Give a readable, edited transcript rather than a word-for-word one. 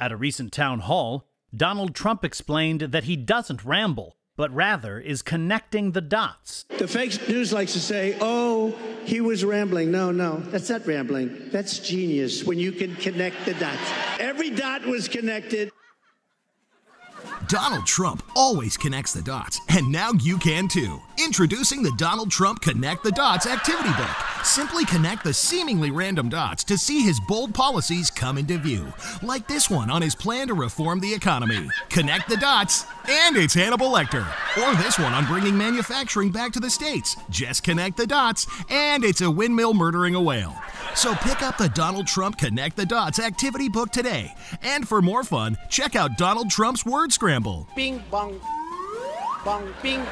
At a recent town hall, Donald Trump explained that he doesn't ramble, but rather is connecting the dots. The fake news likes to say, oh, he was rambling. No, that's not rambling. That's genius, when you can connect the dots. Every dot was connected. Donald Trump always connects the dots, and now you can too. Introducing the Donald Trump Connect the Dots Activity Book. Simply connect the seemingly random dots to see his bold policies come into view, like this one on his plan to reform the economy. Connect the dots, and it's Hannibal Lecter. Or this one on bringing manufacturing back to the States. Just connect the dots, and it's a windmill murdering a whale. So pick up the Donald Trump Connect the Dots Activity Book today. And for more fun, check out Donald Trump's Word Scramble. Bing, bong, bong, bing.